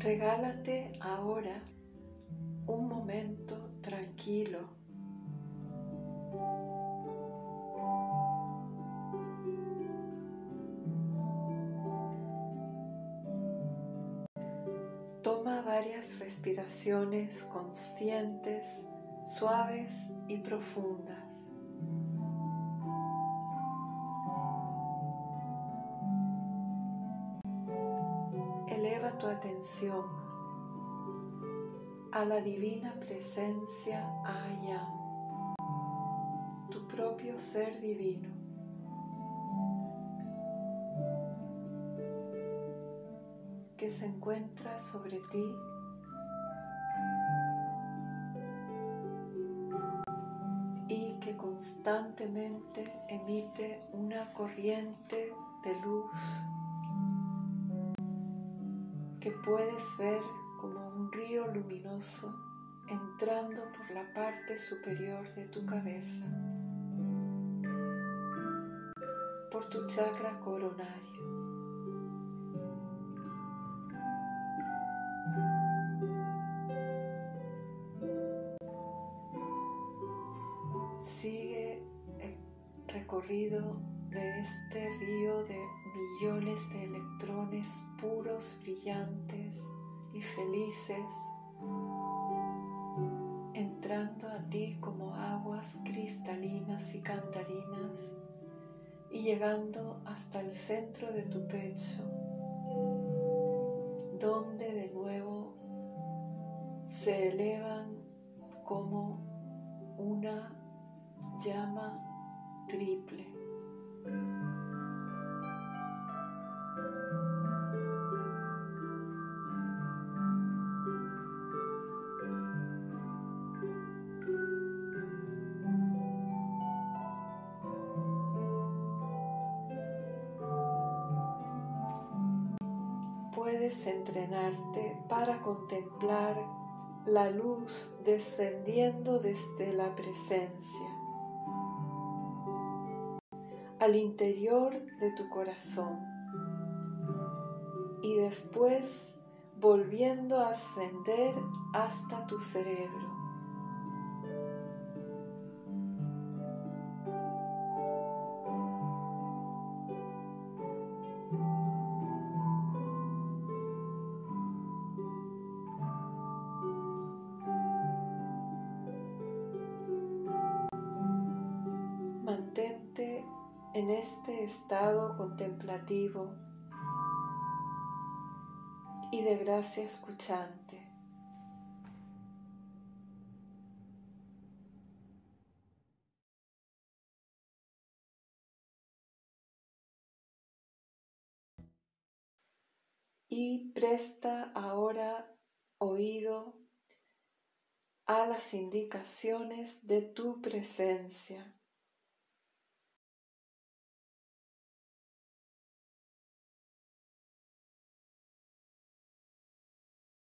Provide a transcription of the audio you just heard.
Regálate ahora un momento tranquilo. Toma varias respiraciones conscientes, suaves y profundas. Eleva tu atención a la divina presencia allá, tu propio ser divino. Que se encuentra sobre ti, y que constantemente emite una corriente de luz que puedes ver como un río luminoso entrando por la parte superior de tu cabeza, por tu chakra coronario. Sigue el recorrido de este río de billones de electrones puros, brillantes y felices, entrando a ti como aguas cristalinas y cantarinas y llegando hasta el centro de tu pecho, donde de nuevo se elevan como una llama triple. Puedes entrenarte para contemplar la luz descendiendo desde la presencia al interior de tu corazón y después volviendo a ascender hasta tu cerebro. Mantente en este estado contemplativo y de gracia escuchante. Y presta ahora oído a las indicaciones de tu presencia.